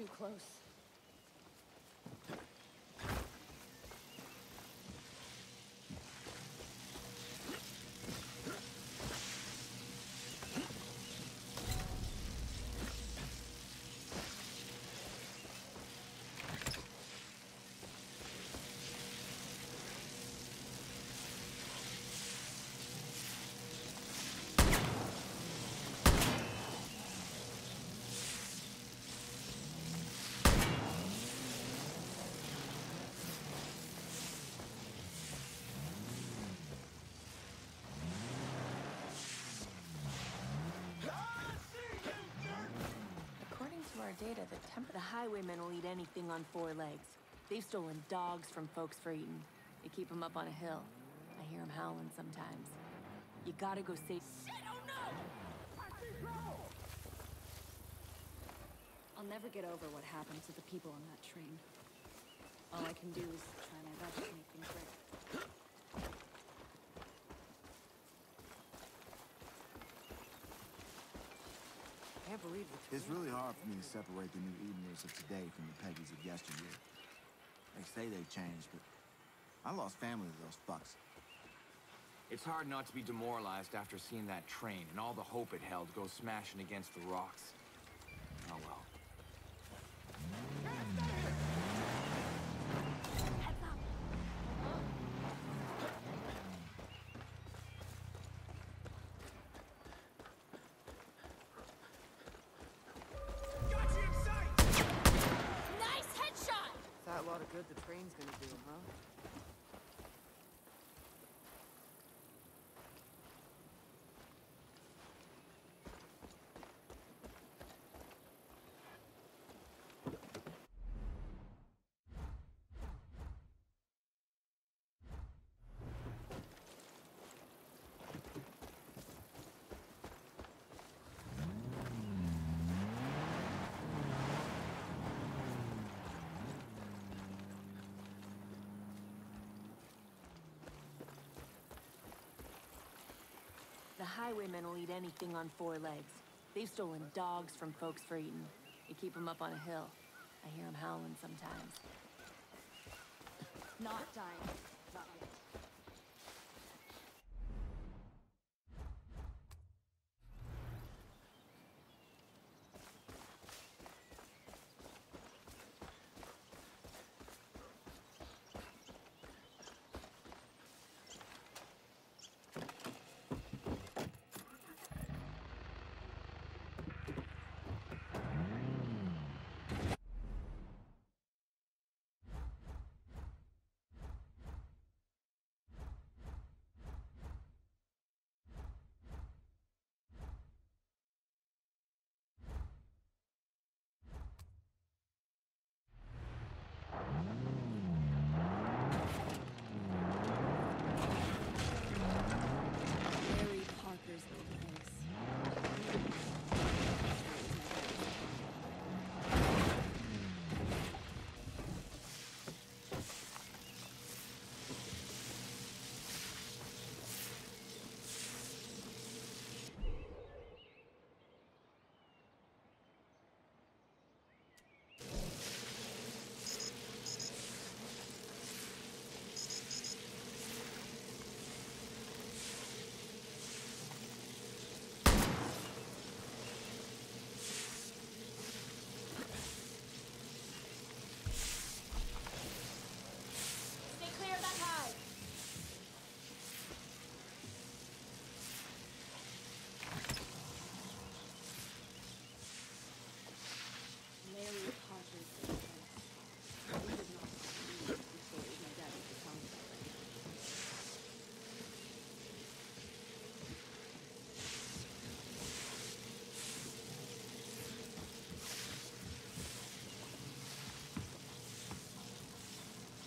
too close. Data that the highwaymen will eat anything on four legs. They've stolen dogs from folks for eating. They keep them up on a hill. I hear them howling sometimes. You gotta go save. Shit, oh no! I think no! I'll never get over what happened to the people on that train. All I can do is try my best to make things right. I can't believe it. It's really hard for me to separate the new Edeners of today from the Peggies of yesteryear. They say they've changed, but I lost family to those fucks. It's hard not to be demoralized after seeing that train and all the hope it held go smashing against the rocks. Oh well. That's a lot of good the train's gonna do, huh? The highwaymen will eat anything on four legs. They've stolen dogs from folks for eating. They keep them up on a hill. I hear them howling sometimes. Not dying. Not yet.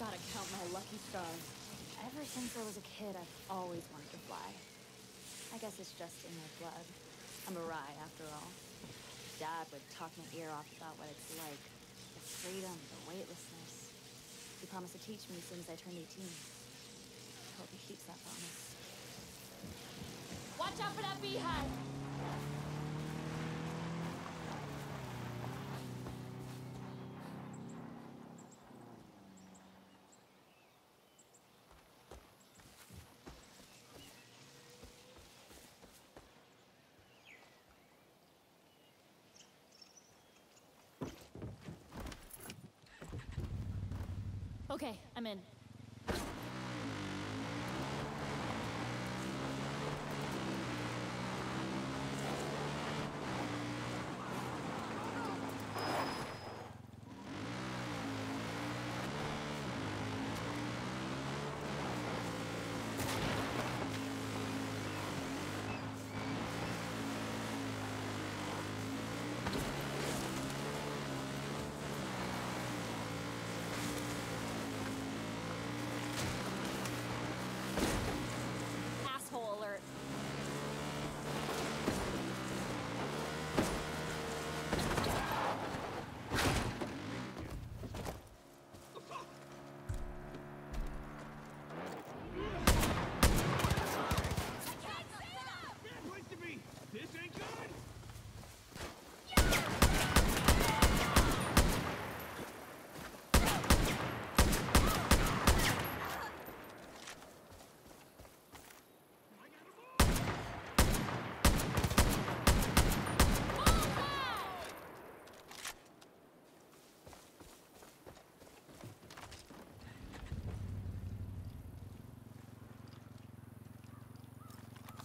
Gotta count my lucky stars. Ever since I was a kid, I've always wanted to fly. I guess it's just in my blood. I'm a Ryi, after all. Dad would talk my ear off about what it's like. The freedom, the weightlessness. He promised to teach me as soon as I turned 18. I hope he keeps that promise. Watch out for that beehive! Okay, I'm in.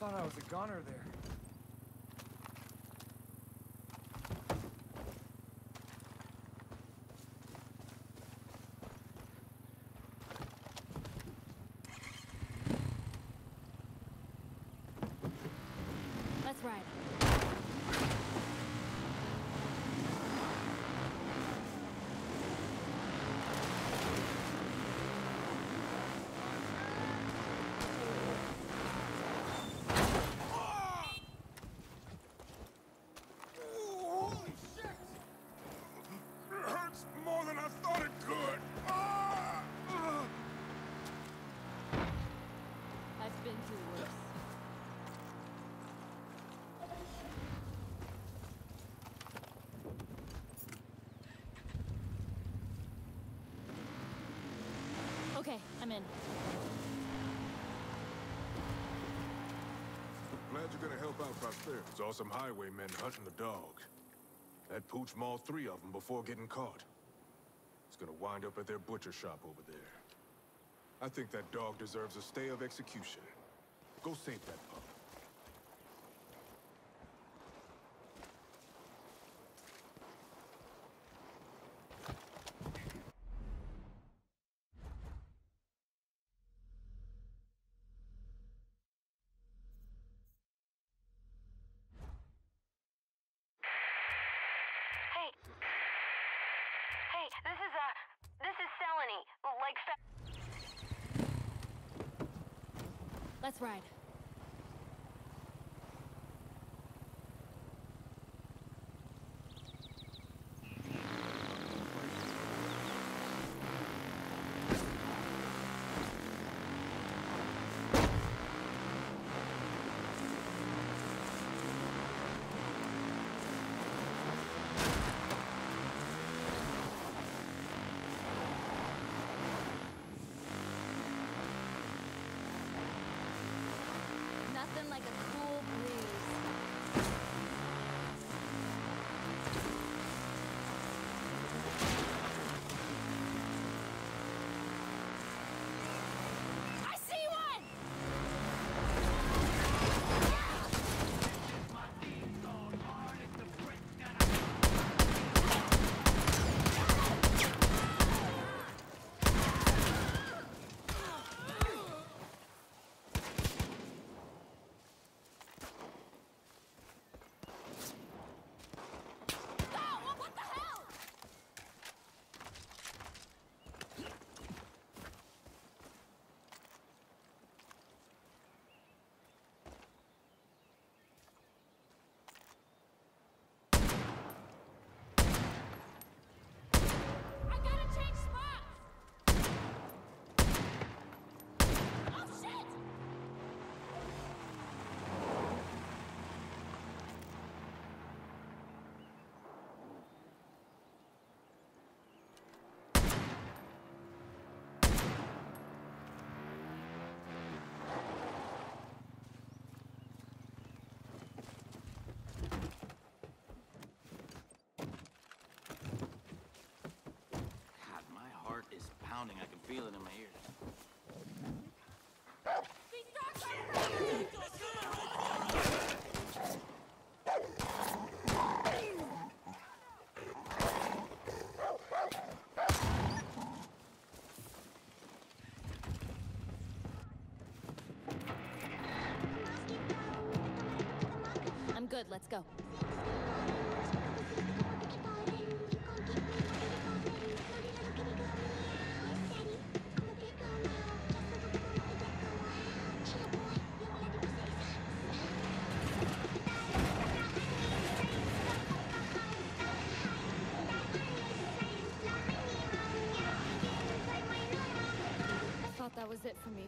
I thought I was a goner there. Let's ride. Okay, I'm in. Glad you're gonna help out Prosperity. Saw some highwaymen hunting the dog. That pooch mauled 3 of them before getting caught. It's gonna wind up at their butcher shop over there. I think that dog deserves a stay of execution. Go save that pup. This is Selenie, like Let's ride. pounding. I can feel it in my ears. I'm good, let's go. That was it for me.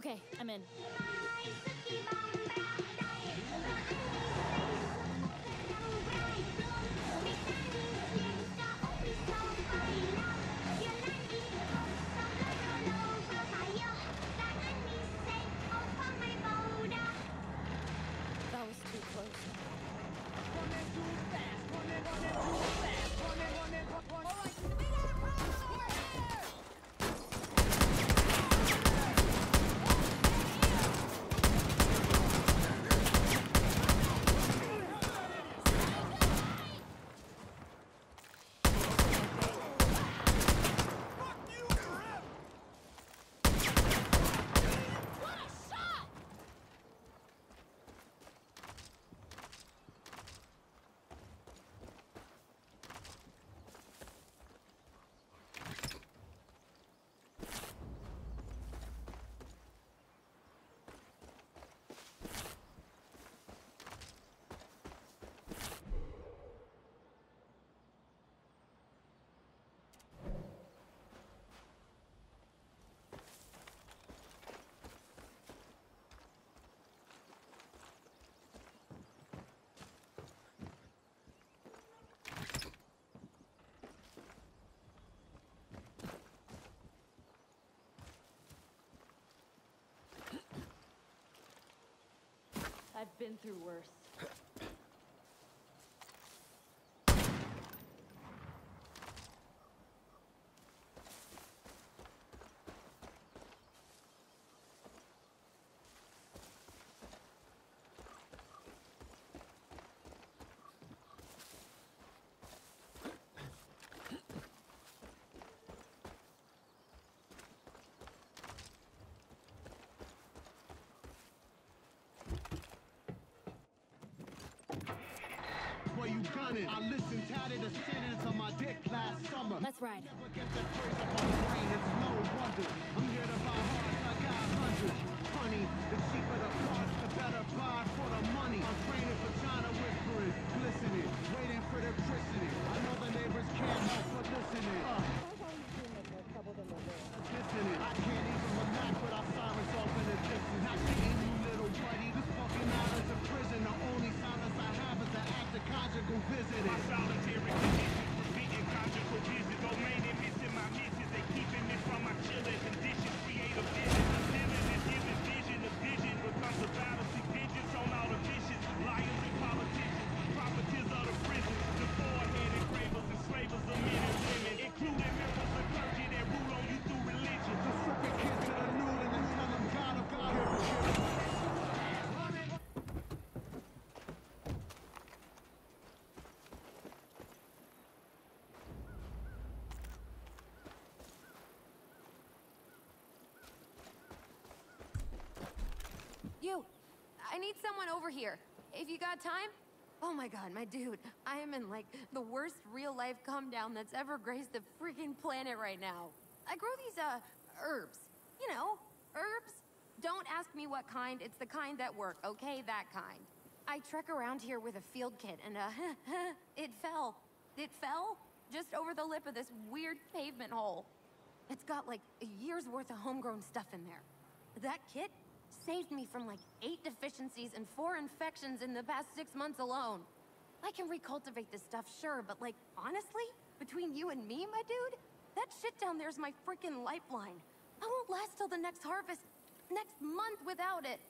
Okay, I'm in. I've been through worse. I listened to the sentence on my dick last summer. Let's ride. Never get the trace of my brain, it's no wonder. I'm here to buy hearts like I hundred. Funny, the cheaper the parts, the better buy for the money. I'm training for China whispering, glistening, waiting for the christening. I know the neighbors can't help but listening. I need someone over here. If you got time? Oh my god, my dude. I am in, like, the worst real-life come-down that's ever graced the freaking planet right now. I grow these, herbs. You know, herbs. Don't ask me what kind. It's the kind that work, okay? That kind. I trek around here with a field kit, and, it fell. It fell? Just over the lip of this weird pavement hole. It's got, like, a year's worth of homegrown stuff in there. That kit saved me from like 8 deficiencies and 4 infections in the past 6 months alone. I can recultivate this stuff, sure, but like, honestly, between you and me, my dude, that shit down there's my freaking lifeline. I won't last till the next harvest, next month without it.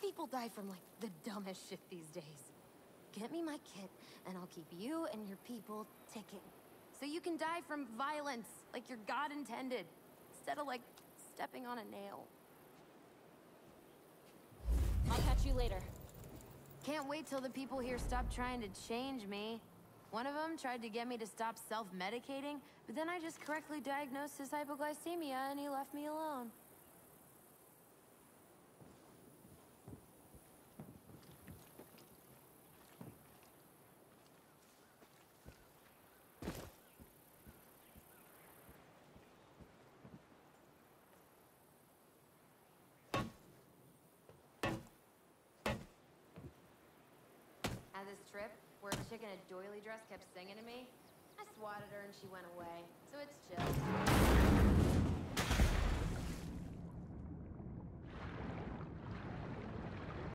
People die from like the dumbest shit these days. Get me my kit, and I'll keep you and your people ticking. So you can die from violence, like your God intended, instead of like stepping on a nail. I'll catch you later. Can't wait till the people here stop trying to change me. One of them tried to get me to stop self-medicating, but then I just correctly diagnosed his hypoglycemia and he left me alone. This trip, where a chick in a doily dress kept singing to me, I swatted her and she went away, so it's chill.